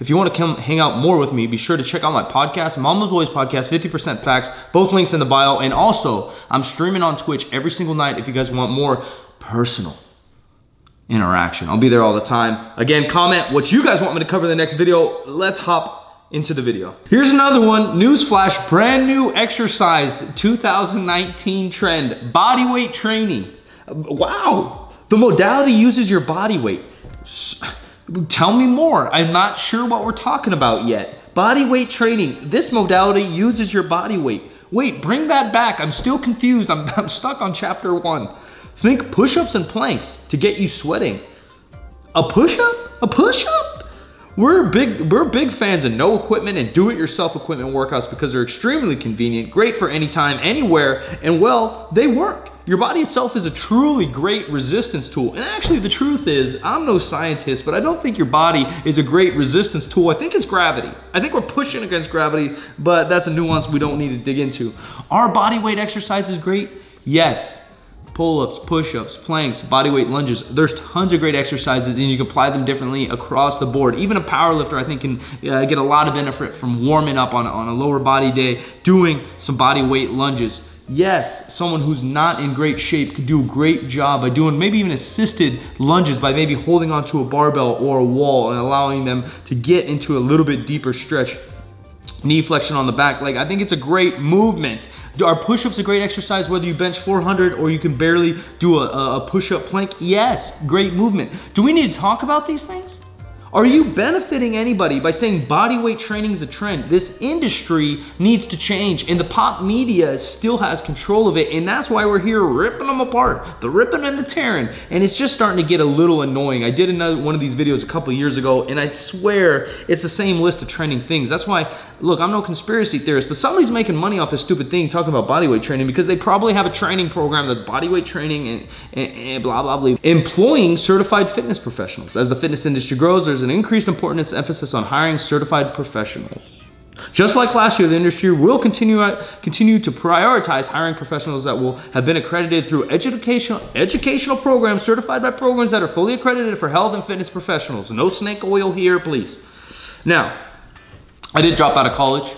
If you want to come hang out more with me, be sure to check out my podcast, Momma's Boys Podcast, 50% Facts, both links in the bio. And also, I'm streaming on Twitch every single night if you guys want more personal interaction. I'll be there all the time. Again, comment what you guys want me to cover in the next video. Let's hop into the video. Here's another one. Newsflash, brand new exercise 2019 trend, body weight training. Wow, the modality uses your body weight. Tell me more. I'm not sure what we're talking about yet. Body weight training. This modality uses your body weight. Wait, bring that back. I'm still confused. I'm stuck on chapter one. Think push-ups and planks to get you sweating. A push-up? A push-up? We're big fans of no equipment and do-it-yourself equipment workouts because they're extremely convenient, great for any time, anywhere, and well, they work. Your body itself is a truly great resistance tool. And actually the truth is, I'm no scientist, but I don't think your body is a great resistance tool. I think it's gravity. I think we're pushing against gravity, but that's a nuance we don't need to dig into. Are body weight exercises great? Yes. Pull-ups, push-ups, planks, bodyweight lunges. There's tons of great exercises and you can apply them differently across the board. Even a power lifter, I think, can get a lot of benefit from warming up on a lower body day, doing some bodyweight lunges. Yes, someone who's not in great shape could do a great job by doing maybe even assisted lunges by maybe holding onto a barbell or a wall and allowing them to get into a little bit deeper stretch. Knee flexion on the back leg. I think it's a great movement. Are push-ups a great exercise whether you bench 400 or you can barely do a push-up plank? Yes, great movement. Do we need to talk about these things? Are you benefiting anybody by saying bodyweight training is a trend? This industry needs to change and the pop media still has control of it, and that's why we're here ripping them apart, the ripping and the tearing, and it's just starting to get a little annoying. I did another one of these videos a couple years ago and I swear it's the same list of trending things. That's why, look, I'm no conspiracy theorist, but somebody's making money off this stupid thing talking about bodyweight training because they probably have a training program that's bodyweight training and blah, blah, blah. Employing certified fitness professionals. As the fitness industry grows, there's an increased importance emphasis on hiring certified professionals. Just like last year, the industry will continue to prioritize hiring professionals that will have been accredited through educational programs, certified by programs that are fully accredited for health and fitness professionals. No snake oil here, please. Now, I did drop out of college,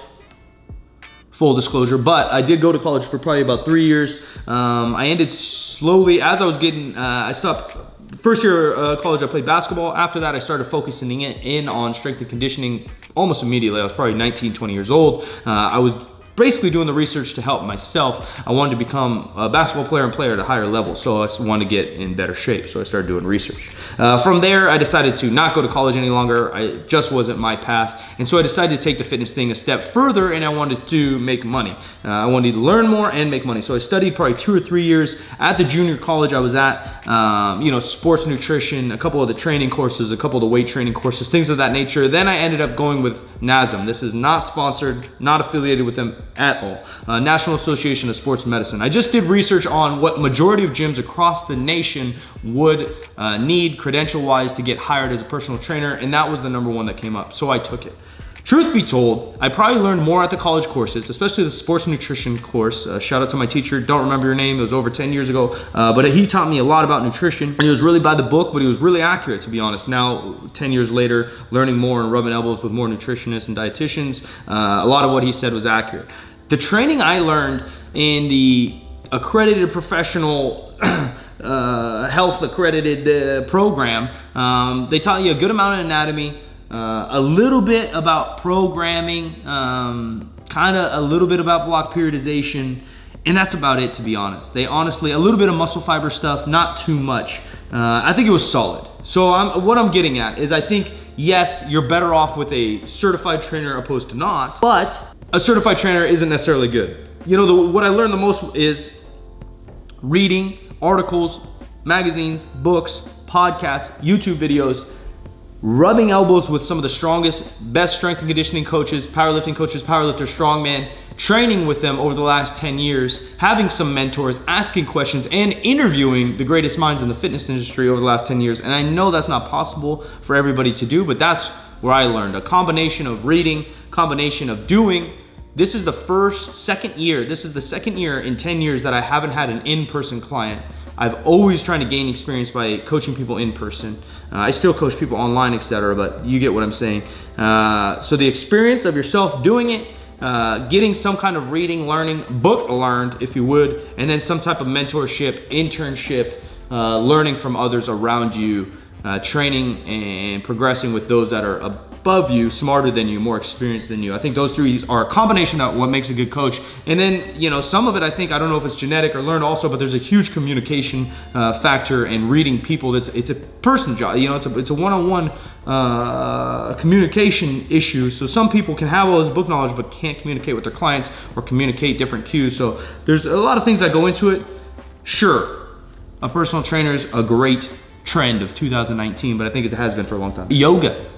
full disclosure, but I did go to college for probably about 3 years. I ended slowly as I was getting, I stopped. First year of college, I played basketball. After that, I started focusing in on strength and conditioning almost immediately. I was probably 19, 20 years old. I was basically doing the research to help myself. I wanted to become a basketball player and player at a higher level, so I just wanted to get in better shape, so I started doing research. From there, I decided to not go to college any longer. It just wasn't my path, and so I decided to take the fitness thing a step further, and I wanted to make money. I wanted to learn more and make money, so I studied probably 2 or 3 years at the junior college I was at, you know, sports nutrition, a couple of the training courses, a couple of the weight training courses, things of that nature. Then I ended up going with NASM. This is not sponsored, not affiliated with them at all. National Association of Sports Medicine. I just did research on what majority of gyms across the nation would need credential-wise to get hired as a personal trainer, and that was the number one that came up, so I took it. Truth be told, I probably learned more at the college courses, especially the sports nutrition course. Shout out to my teacher, don't remember your name, it was over 10 years ago, but he taught me a lot about nutrition. And he was really by the book, but he was really accurate, to be honest. Now, 10 years later, learning more and rubbing elbows with more nutritionists and dietitians, a lot of what he said was accurate. The training I learned in the accredited professional health accredited program, they taught you a good amount of anatomy, a little bit about programming, kind of a little bit about block periodization, and that's about it, to be honest. They honestly, a little bit of muscle fiber stuff, not too much. I think it was solid. So what I'm getting at is I think, yes, you're better off with a certified trainer opposed to not, but a certified trainer isn't necessarily good. You know, what I learned the most is reading articles, magazines, books, podcasts, YouTube videos, rubbing elbows with some of the strongest, best strength and conditioning coaches, powerlifters, strongman, training with them over the last 10 years, having some mentors, asking questions, and interviewing the greatest minds in the fitness industry over the last 10 years. And I know that's not possible for everybody to do, but that's where I learned. A combination of reading, combination of doing, This is the second year in 10 years that I haven't had an in-person client. I've always tried to gain experience by coaching people in person. I still coach people online, etc., but you get what I'm saying. So the experience of yourself doing it, getting some kind of reading, learning, book learned, if you would, and then some type of mentorship, internship, learning from others around you, training and progressing with those that are above you, smarter than you, more experienced than you. I think those three are a combination of what makes a good coach. And then, you know, some of it, I think, I don't know if it's genetic or learned also, but there's a huge communication factor in reading people. It's a person job, you know, it's a one-on-one communication issue. So some people can have all this book knowledge, but can't communicate with their clients or communicate different cues. So there's a lot of things that go into it. Sure. A personal trainer is a great trend of 2019, but I think it has been for a long time. Yoga.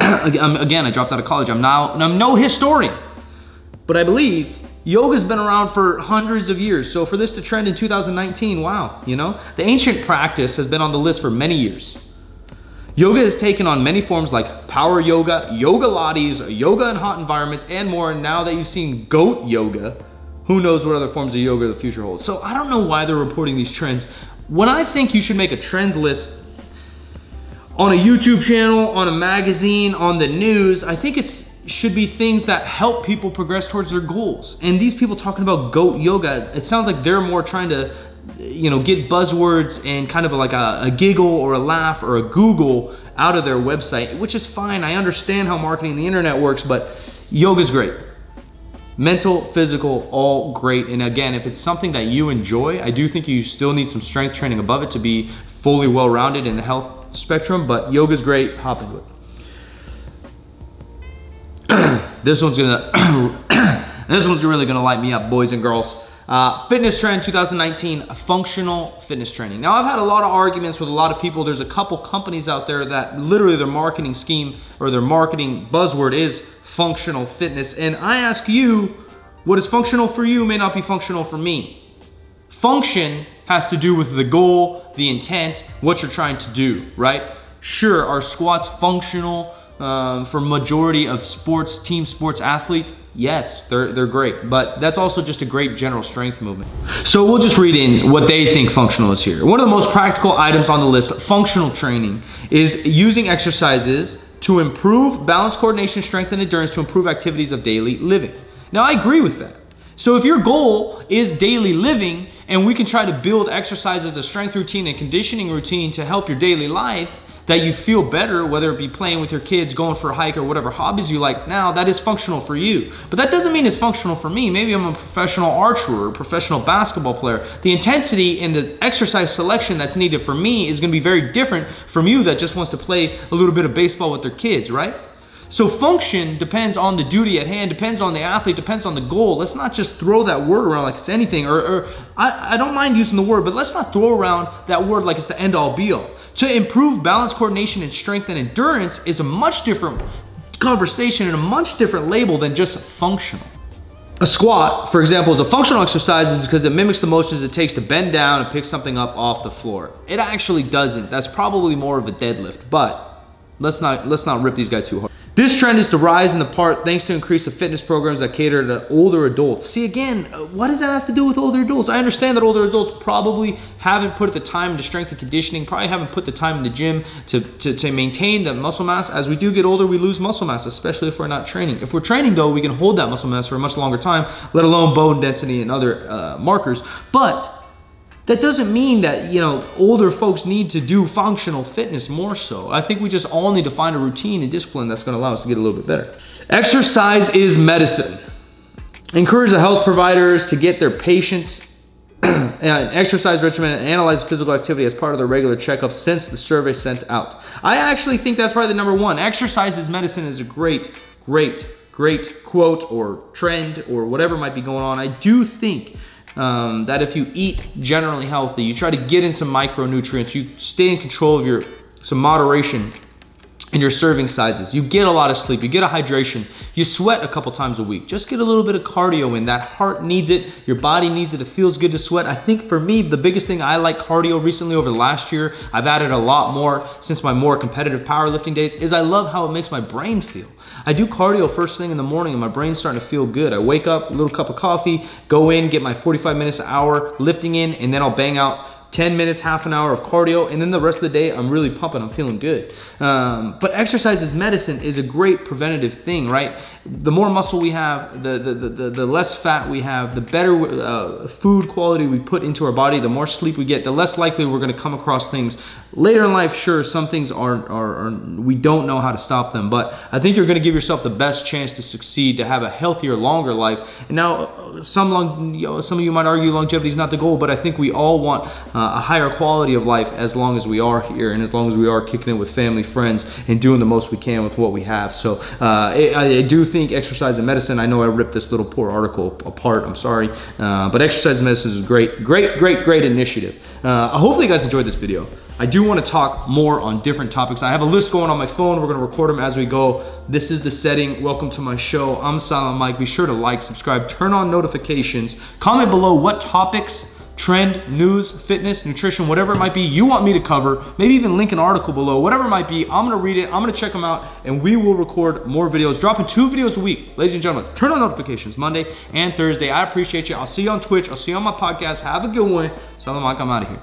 Again, I dropped out of college. I'm no historian, but I believe yoga's been around for hundreds of years. So for this to trend in 2019, wow, you know? The ancient practice has been on the list for many years. Yoga has taken on many forms like power yoga, yoga lattes, yoga in hot environments, and more. And now that you've seen goat yoga, who knows what other forms of yoga the future holds. So I don't know why they're reporting these trends. When I think you should make a trend list on a YouTube channel, on a magazine, on the news, I think it should be things that help people progress towards their goals. And these people talking about goat yoga, it sounds like they're more trying to, you know, get buzzwords and kind of like a giggle or a laugh or a Google out of their website, which is fine. I understand how marketing the internet works, but yoga's great. Mental, physical, all great. And again, if it's something that you enjoy, I do think you still need some strength training above it to be fully well-rounded in the health spectrum, but yoga's great, hop into it. This one's really gonna light me up, boys and girls. Fitness trend 2019, functional fitness training. Now I've had a lot of arguments with a lot of people. There's a couple companies out there that literally their marketing scheme or their marketing buzzword is functional fitness. And I ask you, what is functional for you may not be functional for me. Function has to do with the goal, the intent, what you're trying to do, right? Sure, are squats functional for majority of sports, team sports athletes? Yes, they're great, but that's also just a great general strength movement. So we'll just read in what they think functional is here. One of the most practical items on the list, functional training, is using exercises to improve balance, coordination, strength, and endurance to improve activities of daily living. Now I agree with that. So if your goal is daily living and we can try to build exercises, a strength routine and conditioning routine to help your daily life that you feel better, whether it be playing with your kids, going for a hike or whatever hobbies you like now, that is functional for you. But that doesn't mean it's functional for me. Maybe I'm a professional archer, a professional basketball player. The intensity and the exercise selection that's needed for me is gonna be very different from you that just wants to play a little bit of baseball with their kids, right? So function depends on the duty at hand, depends on the athlete, depends on the goal. Let's not just throw that word around like it's anything, or I don't mind using the word, but let's not throw around that word like it's the end all be all. To improve balance, coordination, and strength and endurance is a much different conversation and a much different label than just functional. A squat, for example, is a functional exercise because it mimics the motions it takes to bend down and pick something up off the floor. It actually doesn't. That's probably more of a deadlift, but let's not rip these guys too hard. This trend is to rise in the part thanks to increase of fitness programs that cater to older adults. See, again, what does that have to do with older adults? I understand that older adults probably haven't put the time into strength and conditioning, probably haven't put the time in the gym to maintain the muscle mass. As we do get older, we lose muscle mass, especially if we're not training. If we're training though, we can hold that muscle mass for a much longer time, let alone bone density and other markers. But that doesn't mean that, you know, older folks need to do functional fitness more so. I think we just all need to find a routine and discipline that's gonna allow us to get a little bit better. Exercise is medicine. Encourage the health providers to get their patients an exercise regimen and analyze physical activity as part of their regular checkup since the survey sent out. I actually think that's probably the number one. Exercise is medicine is a great quote or trend or whatever might be going on. I do think that if you eat generally healthy, you try to get in some micronutrients, you stay in control of some moderation and your serving sizes. You get a lot of sleep, you get a hydration, you sweat a couple times a week. Just get a little bit of cardio in. That heart needs it, your body needs it, it feels good to sweat. I think for me, the biggest thing, I like cardio recently over the last year, I've added a lot more since my more competitive powerlifting days, is I love how it makes my brain feel. I do cardio first thing in the morning and my brain's starting to feel good. I wake up, a little cup of coffee, go in, get my 45 minutes an hour lifting in, and then I'll bang out 10 minutes, half an hour of cardio, and then the rest of the day, I'm really pumping, I'm feeling good. But exercise is medicine is a great preventative thing, right? The more muscle we have, the less fat we have, the better food quality we put into our body, the more sleep we get, the less likely we're gonna come across things. Later in life, sure, some things are we don't know how to stop them, but I think you're gonna give yourself the best chance to succeed, to have a healthier, longer life. And now, some of you might argue longevity is not the goal, but I think we all want a higher quality of life as long as we are here and as long as we are kicking it with family, friends, and doing the most we can with what we have. So I do think exercise and medicine, I know I ripped this little poor article apart, I'm sorry, but exercise and medicine is a great initiative. Hopefully you guys enjoyed this video. I do want to talk more on different topics. I have a list going on my phone. We're going to record them as we go. This is the setting. Welcome to my show. I'm Silent Mike. Be sure to like, subscribe, turn on notifications. Comment below what topics, trend, news, fitness, nutrition, whatever it might be you want me to cover, maybe even link an article below, whatever it might be, I'm gonna read it, I'm gonna check them out, and we will record more videos, dropping 2 videos a week. Ladies and gentlemen, turn on notifications Monday and Thursday. I appreciate you. I'll see you on Twitch, I'll see you on my podcast. Have a good one. Silent Mike, I'm out of here.